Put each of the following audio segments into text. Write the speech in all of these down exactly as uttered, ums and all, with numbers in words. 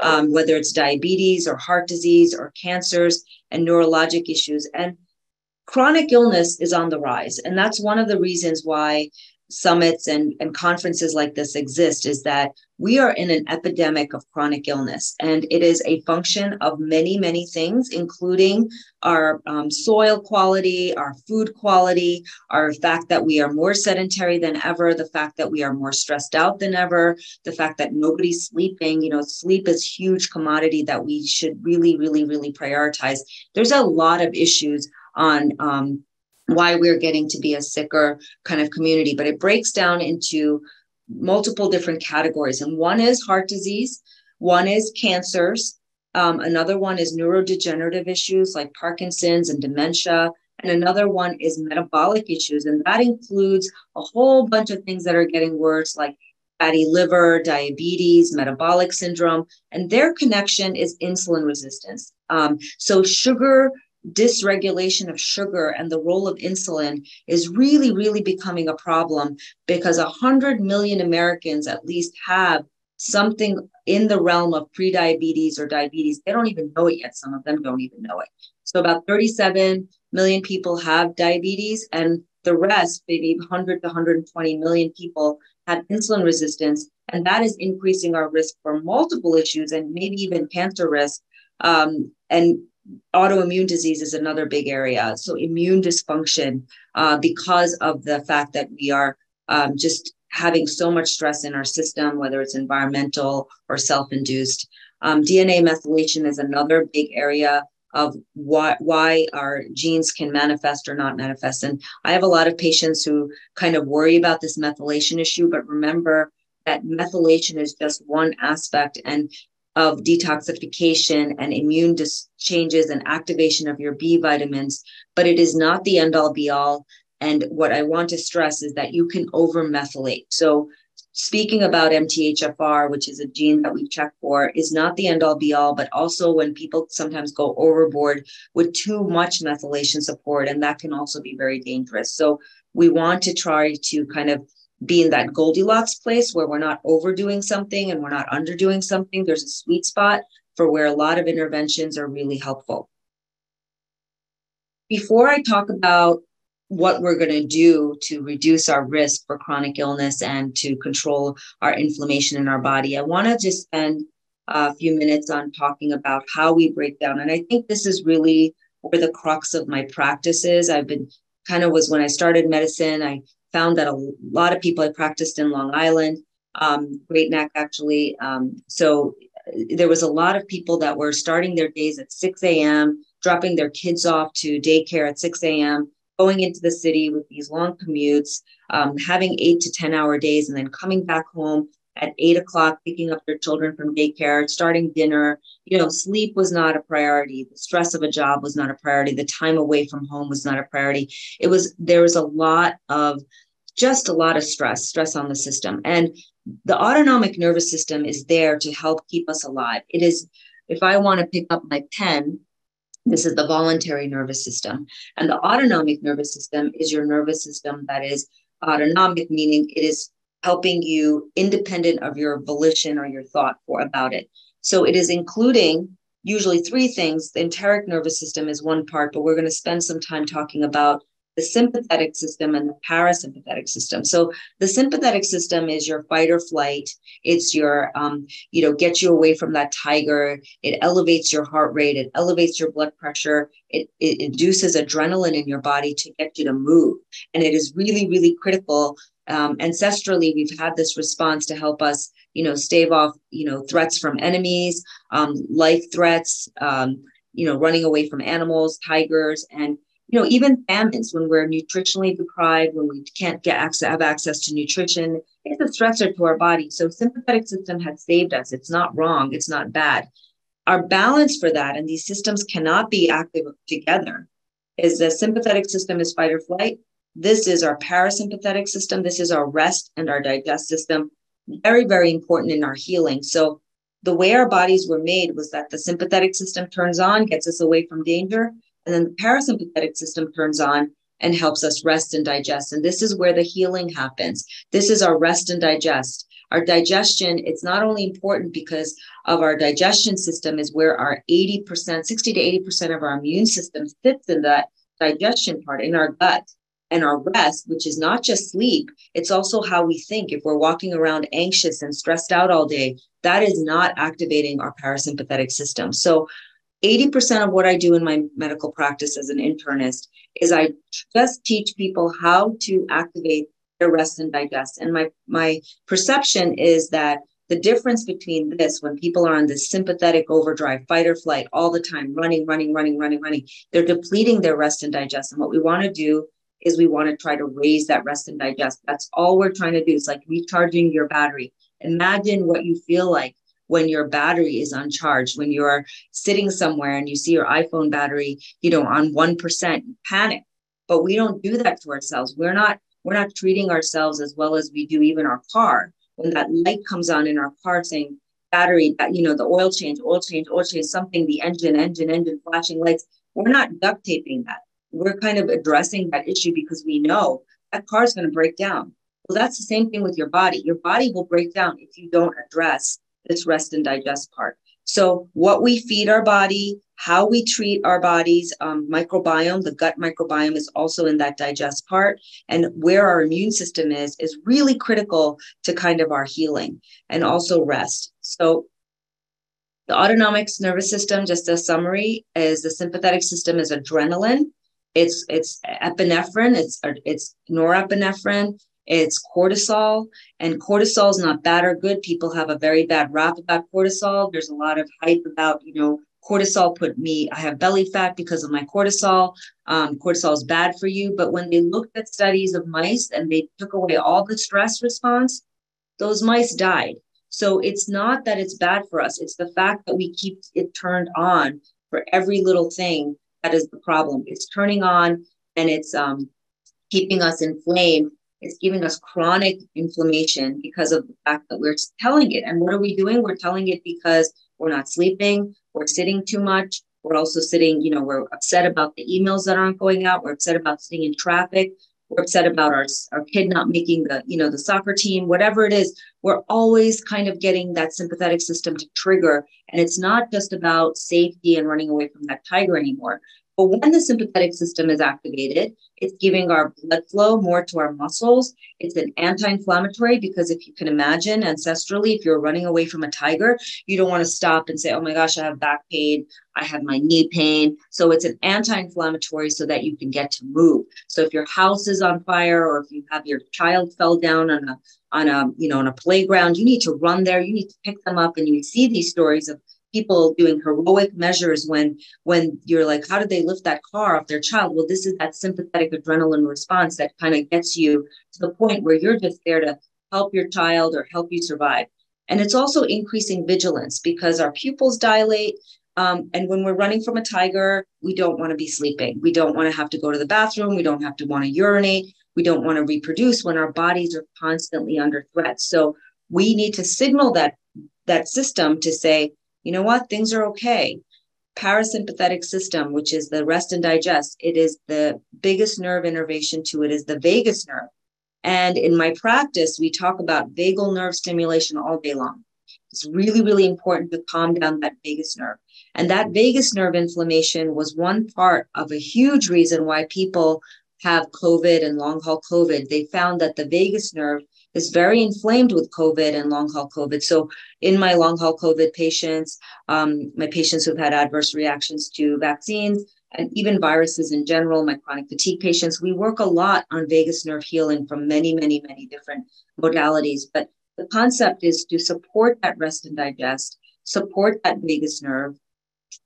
um, whether it's diabetes or heart disease or cancers and neurologic issues. And chronic illness is on the rise. And that's one of the reasons why summits and, and conferences like this exist, is that we are in an epidemic of chronic illness, and it is a function of many, many things, including our um, soil quality, our food quality, our fact that we are more sedentary than ever, the fact that we are more stressed out than ever, the fact that nobody's sleeping. You know, sleep is a huge commodity that we should really, really, really prioritize. There's a lot of issues on um, why we're getting to be a sicker kind of community, but it breaks down into multiple different categories. And one is heart disease, one is cancers, um, another one is neurodegenerative issues like Parkinson's and dementia, and another one is metabolic issues. And that includes a whole bunch of things that are getting worse, like fatty liver, diabetes, metabolic syndrome, and their connection is insulin resistance. Um, so sugar dysregulation of sugar and the role of insulin is really, really becoming a problem, because one hundred million Americans at least have something in the realm of prediabetes or diabetes. They don't even know it yet. Some of them don't even know it. So about thirty-seven million people have diabetes, and the rest, maybe one hundred to one hundred twenty million people, have insulin resistance. And that is increasing our risk for multiple issues and maybe even cancer risk. Um, and autoimmune disease is another big area. So immune dysfunction, uh, because of the fact that we are um, just having so much stress in our system, whether it's environmental or self-induced. Um, D N A methylation is another big area of why, why our genes can manifest or not manifest. And I have a lot of patients who kind of worry about this methylation issue, but remember that methylation is just one aspect and of detoxification and immune dis- changes and activation of your B vitamins, but it is not the end all be all. And what I want to stress is that you can over methylate. So speaking about M T H F R, which is a gene that we check for, is not the end all be all, but also when people sometimes go overboard with too much methylation support, and that can also be very dangerous. So we want to try to kind of be in that Goldilocks place where we're not overdoing something and we're not underdoing something. There's a sweet spot for where a lot of interventions are really helpful. Before I talk about what we're going to do to reduce our risk for chronic illness and to control our inflammation in our body, I want to just spend a few minutes on talking about how we break down. And I think this is really where the crux of my practice is. I've been kind of was when I started medicine, I found that a lot of people I practiced in Long Island, um, Great Neck, actually. Um, so there was a lot of people that were starting their days at six a.m., dropping their kids off to daycare at six a.m., going into the city with these long commutes, um, having eight to ten hour days, and then coming back home at eight o'clock, picking up their children from daycare, starting dinner. You know, sleep was not a priority. The stress of a job was not a priority. The time away from home was not a priority. It was, there was a lot of, just a lot of stress, stress on the system. And the autonomic nervous system is there to help keep us alive. It is, if I want to pick up my pen, this is the voluntary nervous system. And the autonomic nervous system is your nervous system that is autonomic, meaning it is helping you independent of your volition or your thought for about it. So it is including usually three things. The enteric nervous system is one part, but we're going to spend some time talking about the sympathetic system and the parasympathetic system. So the sympathetic system is your fight or flight. It's your, um, you know, gets you away from that tiger. It elevates your heart rate. It elevates your blood pressure. It, it induces adrenaline in your body to get you to move. And it is really, really critical. Um, ancestrally, we've had this response to help us, you know, stave off, you know, threats from enemies, um, life threats, um, you know, running away from animals, tigers, and, you know, even famines. When we're nutritionally deprived, when we can't get access, have access to nutrition, it's a stressor to our body. So sympathetic system has saved us. It's not wrong. It's not bad. Our balance for that, and these systems cannot be active together, is the sympathetic system is fight or flight. This is our parasympathetic system. This is our rest and our digest system. Very, very important in our healing. So the way our bodies were made was that the sympathetic system turns on, gets us away from danger, and then the parasympathetic system turns on and helps us rest and digest. And this is where the healing happens. This is our rest and digest. Our digestion, it's not only important because of our digestion system is where our eighty percent, sixty to eighty percent of our immune system sits in that digestion part, in our gut. And our rest, which is not just sleep, it's also how we think. If we're walking around anxious and stressed out all day, that is not activating our parasympathetic system. So eighty percent of what I do in my medical practice as an internist is I just teach people how to activate their rest and digest. And my, my perception is that the difference between this, when people are on this sympathetic overdrive, fight or flight all the time, running, running, running, running, running, they're depleting their rest and digest. And what we want to do is we want to try to raise that rest and digest. That's all we're trying to do. It's like recharging your battery. Imagine what you feel like when your battery is uncharged, when you're sitting somewhere and you see your iPhone battery, you know, on one percent, you panic. But we don't do that to ourselves. We're not, we're not treating ourselves as well as we do even our car. When that light comes on in our car saying battery, you know, the oil change, oil change, oil change, something, the engine, engine, engine, flashing lights. We're not duct taping that. We're kind of addressing that issue because we know that car is going to break down. Well, that's the same thing with your body. Your body will break down if you don't address this rest and digest part. So what we feed our body, how we treat our body's um, microbiome, the gut microbiome is also in that digest part. And where our immune system is, is really critical to kind of our healing and also rest. So the autonomic nervous system, just a summary, is the sympathetic system is adrenaline. It's it's epinephrine, it's it's norepinephrine, it's cortisol, and cortisol is not bad or good. People have a very bad rap about cortisol. There's a lot of hype about, you know, cortisol put me, I have belly fat because of my cortisol. Um, cortisol is bad for you. But when they looked at studies of mice and they took away all the stress response, those mice died. So it's not that it's bad for us. It's the fact that we keep it turned on for every little thing. That is the problem. It's turning on and it's um, keeping us inflamed. It's giving us chronic inflammation because of the fact that we're telling it. And what are we doing? We're telling it because we're not sleeping. We're sitting too much. We're also sitting, you know, we're upset about the emails that aren't going out. We're upset about sitting in traffic. We're upset about our, our kid not making the, you know, the soccer team, whatever it is. We're always kind of getting that sympathetic system to trigger. And it's not just about safety and running away from that tiger anymore. But when the sympathetic system is activated, it's giving our blood flow more to our muscles. It's an anti-inflammatory because if you can imagine ancestrally, if you're running away from a tiger, you don't want to stop and say, oh my gosh, I have back pain. I have my knee pain. So it's an anti-inflammatory so that you can get to move. So if your house is on fire or if you have your child fell down on a, on a, you know, on a playground, you need to run there. You need to pick them up. And you see these stories of people doing heroic measures when when you're like, how did they lift that car off their child? Well, this is that sympathetic adrenaline response that kind of gets you to the point where you're just there to help your child or help you survive. And it's also increasing vigilance because our pupils dilate. Um, and when we're running from a tiger, we don't want to be sleeping. We don't want to have to go to the bathroom. We don't have to want to urinate. We don't want to reproduce when our bodies are constantly under threat. So we need to signal that that system to say, you know what? Things are okay. Parasympathetic system, which is the rest and digest, it is the biggest nerve innervation to it is the vagus nerve. And in my practice, we talk about vagal nerve stimulation all day long. It's really, really important to calm down that vagus nerve. And that vagus nerve inflammation was one part of a huge reason why people have COVID and long haul COVID. They found that the vagus nerve is very inflamed with COVID and long haul COVID. So in my long haul COVID patients, um, my patients who've had adverse reactions to vaccines and even viruses in general, my chronic fatigue patients, we work a lot on vagus nerve healing from many, many, many different modalities. But the concept is to support that rest and digest, support that vagus nerve.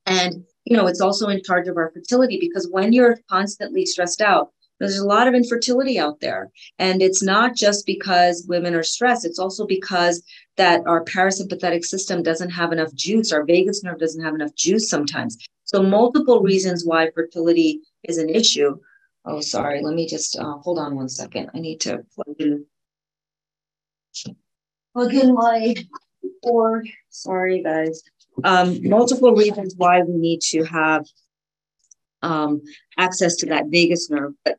And, you know, it's also in charge of our fertility because when you're constantly stressed out, there's a lot of infertility out there. And it's not just because women are stressed. It's also because that our parasympathetic system doesn't have enough juice. Our vagus nerve doesn't have enough juice sometimes. So multiple reasons why fertility is an issue. Oh, sorry. Let me just uh, hold on one second. I need to plug in, plug in my board. Sorry, guys. Um, multiple reasons why we need to have um, access to that vagus nerve. But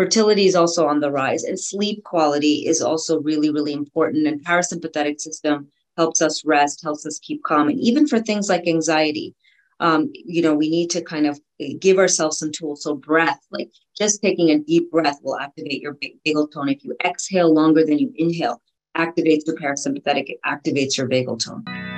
Fertility is also on the rise, and sleep quality is also really, really important. And parasympathetic system helps us rest, helps us keep calm. And even for things like anxiety, um, you know, we need to kind of give ourselves some tools. So breath, like just taking a deep breath will activate your vagal tone. If you exhale longer than you inhale, activates the parasympathetic, it activates your vagal tone.